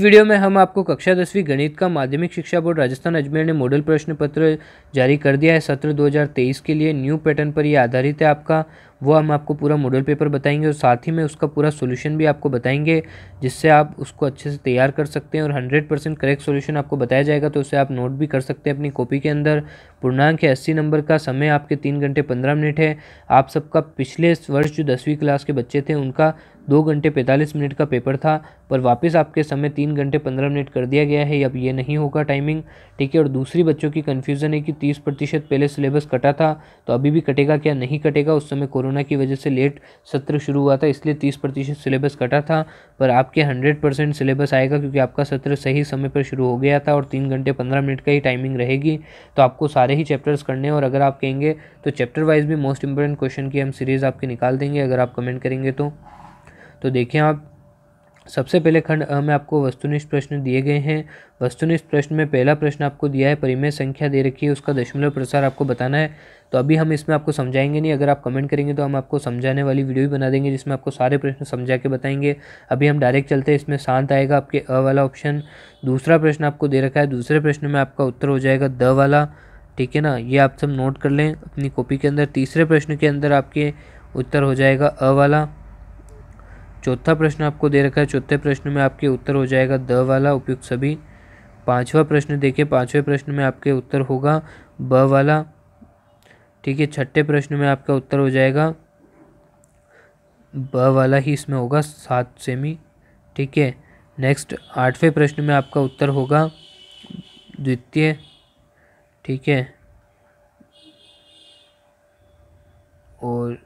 Video में हम आपको कक्षा 10वीं गणित का माध्यमिक शिक्षा बोर्ड राजस्थान अजमेर ने मॉडल प्रश्न पत्र जारी कर दिया है सत्र 2023 के लिए। न्यू पैटर्न पर ये आधारित है आपका, वो हम आपको पूरा मॉडल पेपर बताएंगे और साथ ही में उसका पूरा सोल्यूशन भी आपको बताएंगे, जिससे आप उसको अच्छे से तैयार कर सकते हैं और 100% करेक्ट सोल्यूशन आपको बताया जाएगा। तो उसे आप नोट भी कर सकते हैं अपनी कॉपी के अंदर। पूर्णांक है 80 नंबर का, समय आपके 3 घंटे 15 मिनट है। आप सबका पिछले वर्ष जो 10वीं क्लास के बच्चे थे उनका 2 घंटे 45 मिनट का पेपर था, पर वापस आपके समय 3 घंटे 15 मिनट कर दिया गया है। अब ये नहीं होगा टाइमिंग, ठीक है। और दूसरी बच्चों की कन्फ्यूज़न है कि 30% पहले सिलेबस कटा था, तो अभी भी कटेगा क्या नहीं कटेगा। उस समय कोरोना की वजह से लेट सत्र शुरू हुआ था, इसलिए 30% सिलेबस कटा था, पर आपके 100% सिलेबस आएगा क्योंकि आपका सत्र सही समय पर शुरू हो गया था और 3 घंटे 15 मिनट का ही टाइमिंग रहेगी। तो आपको सारे ही चैप्टर्स करने हैं, और अगर आप कहेंगे तो चैप्टर वाइज भी मोस्ट इंपॉर्टेंट क्वेश्चन की हम सीरीज़ आपकी निकाल देंगे अगर आप कमेंट करेंगे तो देखें आप, सबसे पहले खंड में आपको वस्तुनिष्ठ प्रश्न दिए गए हैं। वस्तुनिष्ठ प्रश्न में पहला प्रश्न आपको दिया है, परिमेय संख्या दे रखी है, उसका दशमलव प्रसार आपको बताना है। तो अभी हम इसमें आपको समझाएंगे नहीं, अगर आप कमेंट करेंगे तो हम आपको समझाने वाली वीडियो भी बना देंगे जिसमें आपको सारे प्रश्न समझा के बताएंगे। अभी हम डायरेक्ट चलते हैं, इसमें शांत आएगा आपके अ वाला ऑप्शन। दूसरा प्रश्न आपको दे रखा है, दूसरे प्रश्न में आपका उत्तर हो जाएगा द वाला, ठीक है ना, ये आप सब नोट कर लें अपनी कॉपी के अंदर। तीसरे प्रश्न के अंदर आपके उत्तर हो जाएगा अ वाला। चौथा प्रश्न आपको दे रखा है, चौथे प्रश्न में आपके उत्तर हो जाएगा द वाला, उपयुक्त सभी। पांचवा प्रश्न देखिए, पांचवें प्रश्न में आपके उत्तर होगा ब वाला, ठीक है। छठे प्रश्न में आपका उत्तर हो जाएगा ब वाला ही, इसमें होगा 7 सेमी, ठीक है। नेक्स्ट आठवें प्रश्न में आपका उत्तर होगा द्वितीय, ठीक है, और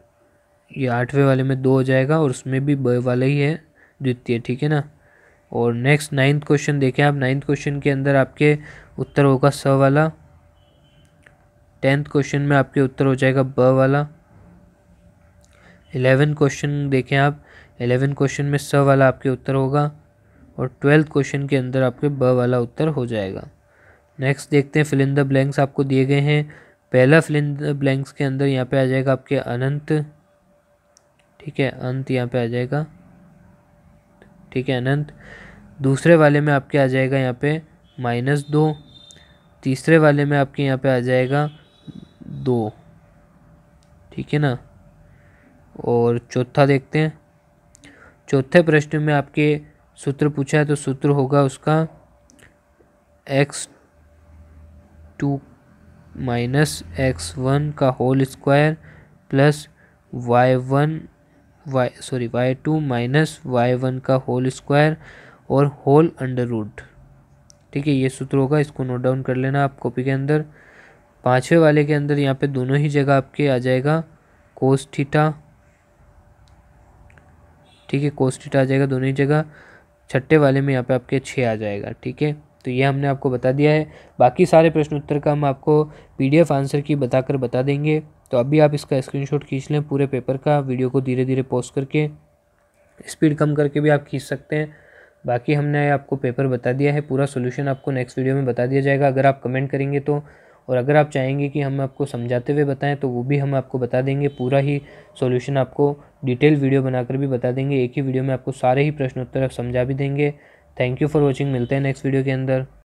ये 8वें वाले में 2 हो जाएगा और उसमें भी ब वाला ही है द्वितीय, ठीक है ना। और नेक्स्ट 9th क्वेश्चन देखें आप, 9th क्वेश्चन के अंदर आपके उत्तर होगा स वाला। 10th क्वेश्चन में आपके उत्तर हो जाएगा ब वाला। 11 क्वेश्चन देखें आप, 11 क्वेश्चन में स वाला आपके उत्तर होगा और 12th क्वेश्चन के अंदर आपके ब वाला उत्तर हो जाएगा। नेक्स्ट देखते हैं, फिल इन द ब्लैंक्स आपको दिए गए हैं। पहला फिल इन द ब्लैंक्स के अंदर यहाँ पर आ जाएगा आपके अनंत, ठीक है, अंत यहाँ पे आ जाएगा, ठीक है, अनंत। दूसरे वाले में आपके आ जाएगा यहाँ पे -2, तीसरे वाले में आपके यहाँ पे आ जाएगा 2, ठीक है ना। और चौथा देखते हैं, चौथे प्रश्न में आपके सूत्र पूछा है, तो सूत्र होगा उसका x2 - x1 का whole square plus y2 - y1 का होल स्क्वायर और होल अंडर रूट, ठीक है, ये सूत्र होगा। इसको नोट डाउन कर लेना आप कॉपी के अंदर। पांचवे वाले के अंदर यहाँ पे दोनों ही जगह आपके आ जाएगा कोस थीटा, ठीक है, कोस थीटा आ जाएगा दोनों ही जगह। छठे वाले में यहाँ पे आपके 6 आ जाएगा, ठीक है। तो ये हमने आपको बता दिया है, बाकी सारे प्रश्न उत्तर का हम आपको PDF आंसर की बताकर बता देंगे। तो अभी आप इसका स्क्रीनशॉट खींच लें पूरे पेपर का, वीडियो को धीरे धीरे पॉज करके स्पीड कम करके भी आप खींच सकते हैं। बाकी हमने आपको पेपर बता दिया है, पूरा सॉल्यूशन आपको नेक्स्ट वीडियो में बता दिया जाएगा अगर आप कमेंट करेंगे तो। और अगर आप चाहेंगे कि हम आपको समझाते हुए बताएं तो वो भी हम आपको बता देंगे, पूरा ही सॉल्यूशन आपको डिटेल वीडियो बनाकर भी बता देंगे। एक ही वीडियो में आपको सारे ही प्रश्नोत्तर समझा भी देंगे। थैंक यू फॉर वॉचिंग, मिलते हैं नेक्स्ट वीडियो के अंदर।